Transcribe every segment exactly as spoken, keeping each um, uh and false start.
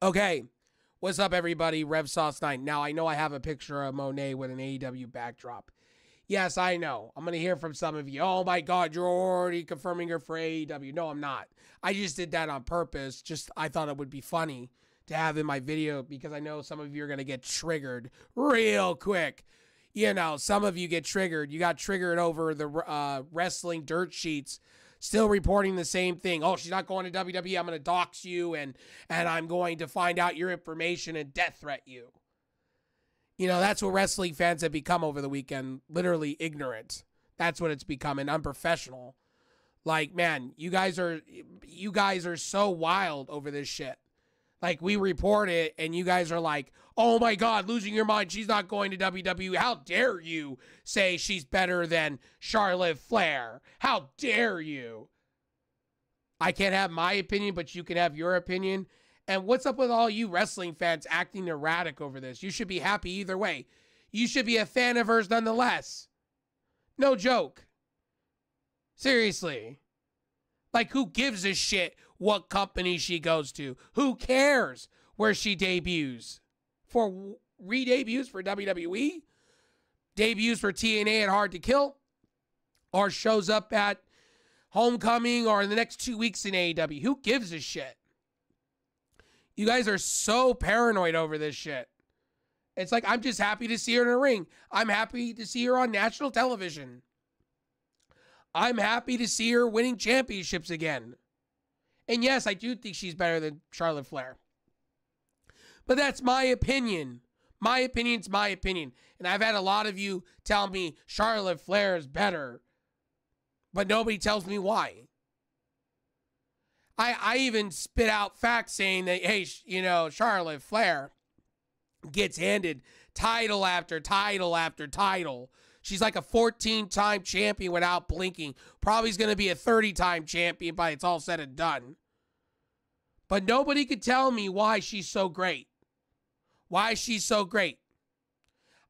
Okay, what's up, everybody? RevSauce nine. Now, I know I have a picture of Monet with an A E W backdrop. Yes, I know. I'm going to hear from some of you. Oh, my God, you're already confirming her for A E W. No, I'm not. I just did that on purpose. Just I thought it would be funny to have in my video because I know some of you are going to get triggered real quick. You know, some of you get triggered. You got triggered over the uh, wrestling dirt sheets still reporting the same thing. Oh, she's not going to W W E. I'm going to dox you, and, and I'm going to find out your information and death threat you. You know, that's what wrestling fans have become over the weekend. Literally ignorant. That's what it's become, and unprofessional. Like, man, you guys are you guys are so wild over this shit. Like, we report it, and you guys are like, oh, my God, losing your mind. She's not going to W W E. How dare you say she's better than Charlotte Flair? How dare you? I can't have my opinion, but you can have your opinion. And what's up with all you wrestling fans acting erratic over this? You should be happy either way. You should be a fan of hers nonetheless. No joke. Seriously. Like, who gives a shit what company she goes to? Who cares where she debuts? For re-debuts for W W E? Debuts for T N A at Hard to Kill? Or shows up at Homecoming or in the next two weeks in A E W? Who gives a shit? You guys are so paranoid over this shit. It's like, I'm just happy to see her in a ring. I'm happy to see her on national television. I'm happy to see her winning championships again. And yes, I do think she's better than Charlotte Flair. But that's my opinion. My opinion's my opinion. And I've had a lot of you tell me Charlotte Flair is better. But nobody tells me why. I, I even spit out facts saying that, hey, you know, Charlotte Flair gets handed title after title after title. She's like a fourteen-time champion without blinking. Probably is going to be a thirty-time champion by it's all said and done. But nobody could tell me why she's so great. Why she's so great.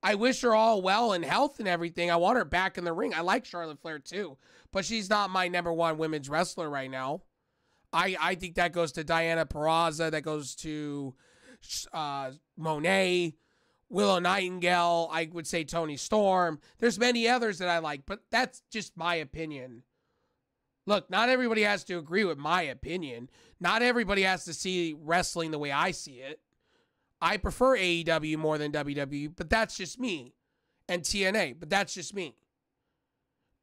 I wish her all well and health and everything. I want her back in the ring. I like Charlotte Flair too. But she's not my number one women's wrestler right now. I, I think that goes to Deonna Purrazzo. That goes to uh, Monet. Willow Nightingale, I would say Tony Storm. There's many others that I like, but that's just my opinion. Look, not everybody has to agree with my opinion. Not everybody has to see wrestling the way I see it. I prefer A E W more than W W E, but that's just me. And T N A, but that's just me.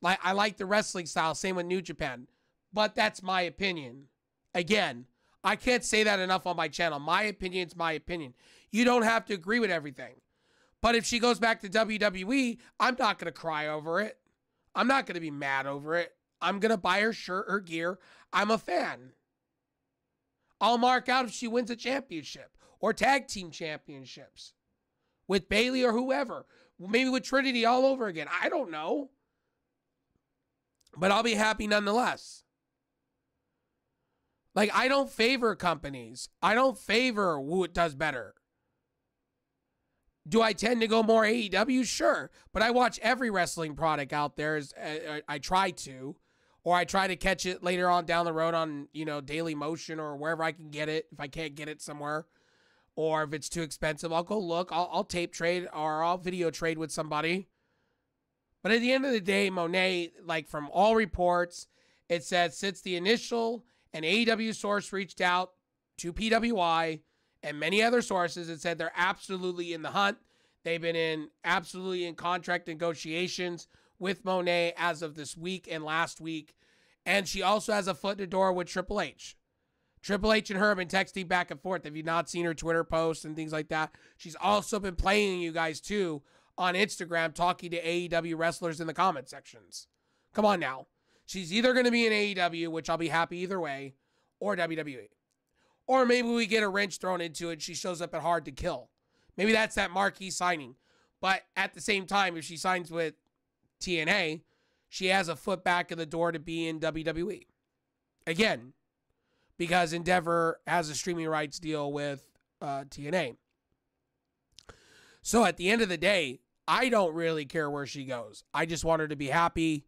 Like, I like the wrestling style, same with New Japan, but that's my opinion. Again, I can't say that enough on my channel. My opinion's my opinion. You don't have to agree with everything. But if she goes back to W W E, I'm not going to cry over it. I'm not going to be mad over it. I'm going to buy her shirt, her gear. I'm a fan. I'll mark out if she wins a championship or tag team championships with Bayley or whoever. Maybe with Trinity all over again. I don't know. But I'll be happy nonetheless. Like, I don't favor companies. I don't favor who it does better. Do I tend to go more A E W? Sure. But I watch every wrestling product out there. As, uh, I try to. Or I try to catch it later on down the road on, you know, Daily Motion or wherever I can get it. If I can't get it somewhere. Or if it's too expensive, I'll go look. I'll, I'll tape trade or I'll video trade with somebody. But at the end of the day, Monet, like from all reports, it says since the initial... An A E W source reached out to P W I and many other sources and said they're absolutely in the hunt. They've been in absolutely in contract negotiations with Monet as of this week and last week. And she also has a foot in the door with Triple H. Triple H and her have been texting back and forth. Have you not seen her Twitter posts and things like that? She's also been playing you guys too on Instagram, talking to A E W wrestlers in the comment sections. Come on now. She's either going to be in A E W, which I'll be happy either way, or W W E. Or maybe we get a wrench thrown into it and she shows up at Hard to Kill. Maybe that's that marquee signing. But at the same time, if she signs with T N A, she has a foot back in the door to be in W W E. Again, because Endeavor has a streaming rights deal with uh, T N A. So at the end of the day, I don't really care where she goes. I just want her to be happy.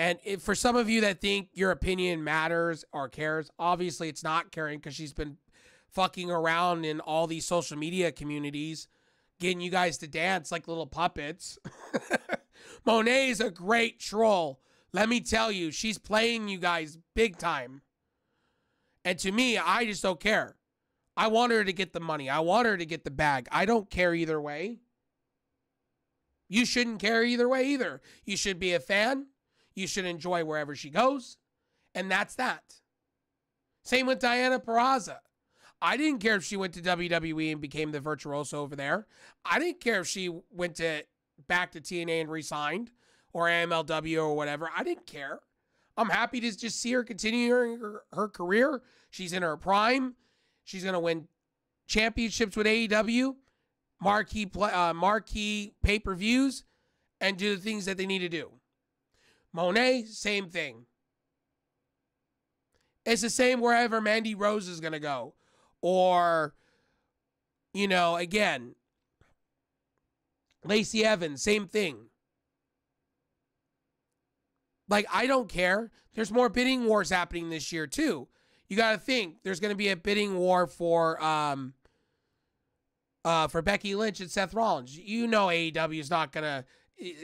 And if, for some of you that think your opinion matters or cares, obviously it's not caring because she's been fucking around in all these social media communities, getting you guys to dance like little puppets. Monet is a great troll. Let me tell you, she's playing you guys big time. And to me, I just don't care. I want her to get the money. I want her to get the bag. I don't care either way. You shouldn't care either way either. You should be a fan. You should enjoy wherever she goes. And that's that. Same with Deonna Purrazzo. I didn't care if she went to W W E and became the Virtuoso over there. I didn't care if she went to back to T N A and re-signed or M L W or whatever. I didn't care. I'm happy to just see her continuing her, her career. She's in her prime. She's going to win championships with A E W, marquee, play, uh, marquee pay-per-views, and do the things that they need to do. Monet, same thing. It's the same wherever Mandy Rose is going to go. Or, you know, again, Lacey Evans, same thing. Like, I don't care. There's more bidding wars happening this year, too. You got to think there's going to be a bidding war for um, uh, for Becky Lynch and Seth Rollins. You know A E W is not going to...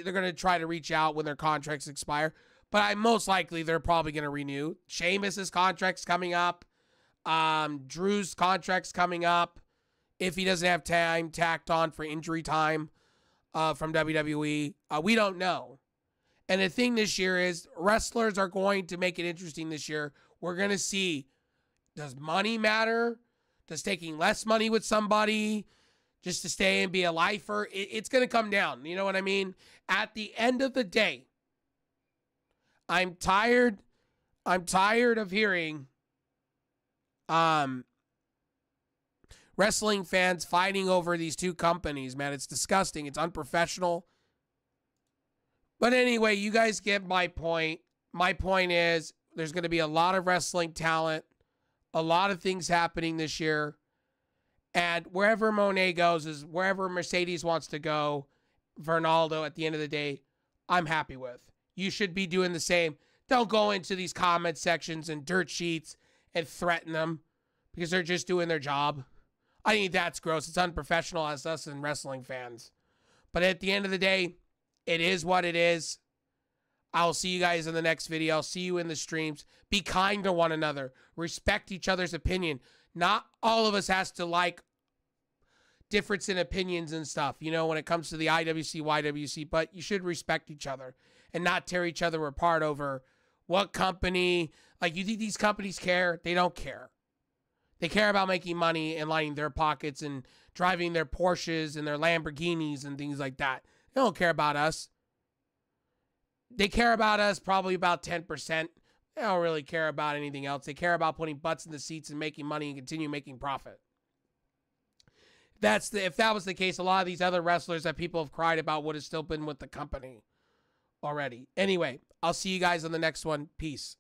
They're going to try to reach out when their contracts expire. But I most likely they're probably going to renew. Sheamus' contract's coming up. Um, Drew's contract's coming up. If he doesn't have time tacked on for injury time uh, from W W E, uh, we don't know. And the thing this year is wrestlers are going to make it interesting this year. We're going to see, does money matter? Does taking less money with somebody just to stay and be a lifer? It, it's going to come down. You know what I mean? At the end of the day, I'm tired. I'm tired of hearing um, wrestling fans fighting over these two companies, man. It's disgusting. It's unprofessional. But anyway, you guys get my point. My point is there's going to be a lot of wrestling talent, a lot of things happening this year. And wherever Monet goes is wherever Mercedes wants to go. Vernaldo, at the end of the day, I'm happy with. You should be doing the same. Don't go into these comment sections and dirt sheets and threaten them because they're just doing their job. I think that's gross. It's unprofessional as us and wrestling fans. But at the end of the day, it is what it is. I'll see you guys in the next video. I'll see you in the streams. Be kind to one another. Respect each other's opinion. Not all of us has to like difference in opinions and stuff, you know, when it comes to the I W C, Y W C, but you should respect each other and not tear each other apart over what company. Like, you think these companies care? They don't care. They care about making money and lining their pockets and driving their Porsches and their Lamborghinis and things like that. They don't care about us. They care about us probably about ten percent. They don't really care about anything else. They care about putting butts in the seats and making money and continue making profit. That's the, if that was the case, a lot of these other wrestlers that people have cried about would have still been with the company already. Anyway, I'll see you guys on the next one. Peace.